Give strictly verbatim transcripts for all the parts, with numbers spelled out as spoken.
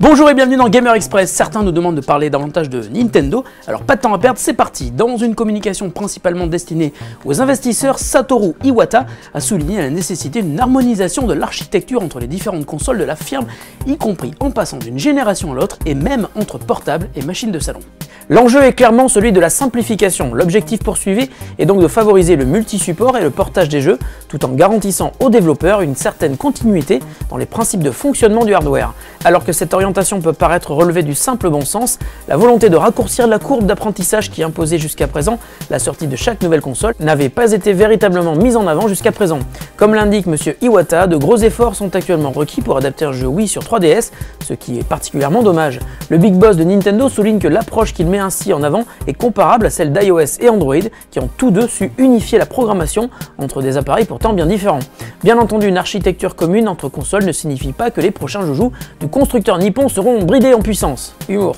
Bonjour et bienvenue dans Gamer Express. Certains nous demandent de parler davantage de Nintendo, alors pas de temps à perdre, c'est parti. Dans une communication principalement destinée aux investisseurs, Satoru Iwata a souligné la nécessité d'une harmonisation de l'architecture entre les différentes consoles de la firme, y compris en passant d'une génération à l'autre et même entre portables et machines de salon. L'enjeu est clairement celui de la simplification. L'objectif poursuivi est donc de favoriser le multi-support et le portage des jeux, tout en garantissant aux développeurs une certaine continuité dans les principes de fonctionnement du hardware. Alors que cette orientation peut paraître relevée du simple bon sens, la volonté de raccourcir la courbe d'apprentissage qui imposait jusqu'à présent la sortie de chaque nouvelle console n'avait pas été véritablement mise en avant jusqu'à présent. Comme l'indique M. Iwata, de gros efforts sont actuellement requis pour adapter un jeu Wii sur trois D S, ce qui est particulièrement dommage. Le big boss de Nintendo souligne que l'approche qu'il met ainsi en avant est comparable à celle d'iOS et Android qui ont tous deux su unifier la programmation entre des appareils pourtant bien différents. Bien entendu, une architecture commune entre consoles ne signifie pas que les prochains joujoux du constructeur nippon seront bridés en puissance. Humour.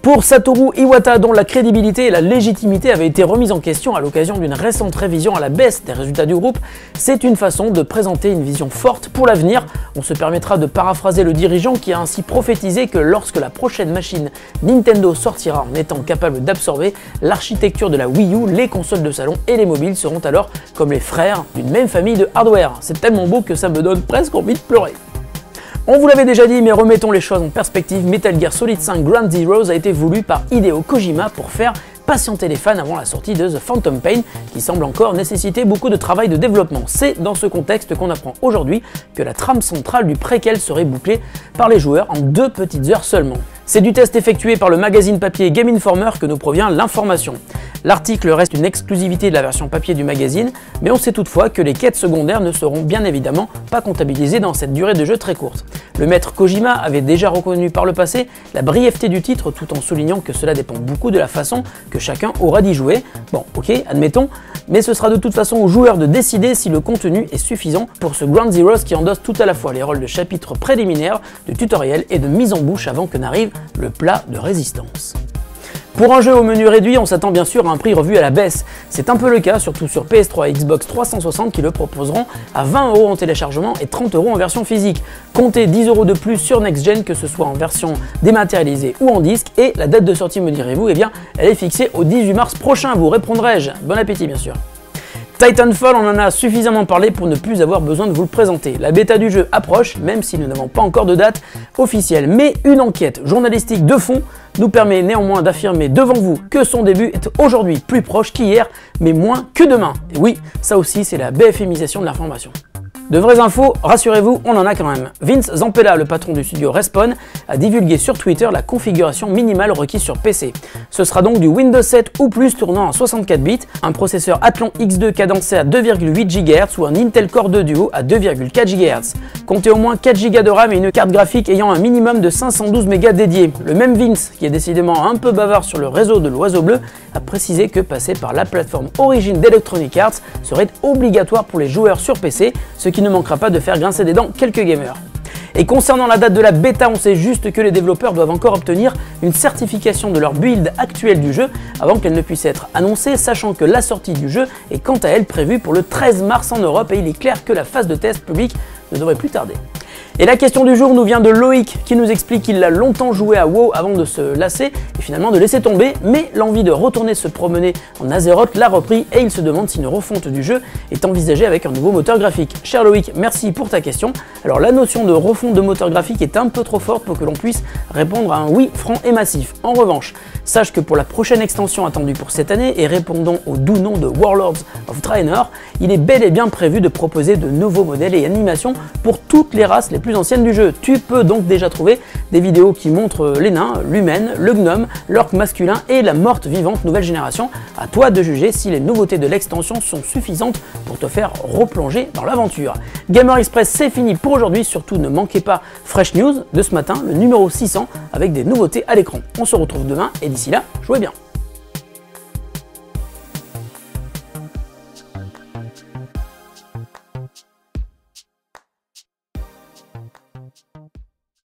Pour Satoru Iwata, dont la crédibilité et la légitimité avaient été remises en question à l'occasion d'une récente révision à la baisse des résultats du groupe, c'est une façon de présenter une vision forte pour l'avenir. On se permettra de paraphraser le dirigeant qui a ainsi prophétisé que lorsque la prochaine machine Nintendo sortira en étant capable d'absorber l'architecture de la Wii U, les consoles de salon et les mobiles seront alors comme les frères d'une même famille de hardware. C'est tellement beau que ça me donne presque envie de pleurer. On vous l'avait déjà dit, mais remettons les choses en perspective, Metal Gear Solid cinq Ground Zeroes a été voulu par Hideo Kojima pour faire patienter les fans avant la sortie de The Phantom Pain, qui semble encore nécessiter beaucoup de travail de développement. C'est dans ce contexte qu'on apprend aujourd'hui que la trame centrale du préquel serait bouclée par les joueurs en deux petites heures seulement. C'est du test effectué par le magazine papier Game Informer que nous provient l'information. L'article reste une exclusivité de la version papier du magazine, mais on sait toutefois que les quêtes secondaires ne seront bien évidemment pas comptabilisées dans cette durée de jeu très courte. Le maître Kojima avait déjà reconnu par le passé la brièveté du titre tout en soulignant que cela dépend beaucoup de la façon que chacun aura d'y jouer. Bon, ok, admettons, mais ce sera de toute façon aux joueurs de décider si le contenu est suffisant pour ce Ground Zeroes qui endosse tout à la fois les rôles de chapitre préliminaire, de tutoriel et de mise en bouche avant que n'arrive le plat de résistance. Pour un jeu au menu réduit, on s'attend bien sûr à un prix revu à la baisse. C'est un peu le cas, surtout sur P S trois et Xbox trois cent soixante qui le proposeront à vingt euros en téléchargement et trente euros en version physique. Comptez dix euros de plus sur Next Gen, que ce soit en version dématérialisée ou en disque, et la date de sortie, me direz-vous, eh bien, elle est fixée au dix-huit mars prochain, vous répondrai-je. Bon appétit bien sûr. Titanfall, on en a suffisamment parlé pour ne plus avoir besoin de vous le présenter. La bêta du jeu approche, même si nous n'avons pas encore de date officielle. Mais une enquête journalistique de fond nous permet néanmoins d'affirmer devant vous que son début est aujourd'hui plus proche qu'hier, mais moins que demain. Et oui, ça aussi c'est la B F M isation de l'information. De vraies infos, rassurez-vous, on en a quand même. Vince Zampella, le patron du studio Respawn, a divulgué sur Twitter la configuration minimale requise sur P C. Ce sera donc du Windows sept ou plus tournant en soixante-quatre bits, un processeur Athlon X deux cadencé à deux virgule huit gigahertz ou un Intel Core deux Duo à deux virgule quatre gigahertz. Comptez au moins quatre gigas de RAM et une carte graphique ayant un minimum de cinq cent douze mégas dédiés. Le même Vince, qui est décidément un peu bavard sur le réseau de l'Oiseau Bleu, a précisé que passer par la plateforme Origin d'Electronic Arts serait obligatoire pour les joueurs sur P C, ce qui ne manquera pas de faire grincer des dents quelques gamers. Et concernant la date de la bêta, on sait juste que les développeurs doivent encore obtenir une certification de leur build actuelle du jeu avant qu'elle ne puisse être annoncée, sachant que la sortie du jeu est quant à elle prévue pour le treize mars en Europe et il est clair que la phase de test public ne devrait plus tarder. Et la question du jour nous vient de Loïc qui nous explique qu'il a longtemps joué à WoW avant de se lasser et finalement de laisser tomber, mais l'envie de retourner se promener en Azeroth l'a repris et il se demande si une refonte du jeu est envisagée avec un nouveau moteur graphique. Cher Loïc, merci pour ta question. Alors la notion de refonte de moteur graphique est un peu trop forte pour que l'on puisse répondre à un oui franc et massif. En revanche, sache que pour la prochaine extension attendue pour cette année et répondant au doux nom de Warlords of Draenor, il est bel et bien prévu de proposer de nouveaux modèles et animations pour toutes les races les plus anciennes du jeu. Tu peux donc déjà trouver des vidéos qui montrent les nains, l'humaine, le gnome, l'orc masculin et la morte vivante nouvelle génération. À toi de juger si les nouveautés de l'extension sont suffisantes pour te faire replonger dans l'aventure. Gamer Express, c'est fini pour aujourd'hui. Surtout ne manquez pas Fresh News de ce matin, le numéro six cents avec des nouveautés à l'écran. On se retrouve demain et d'ici là, jouez bien.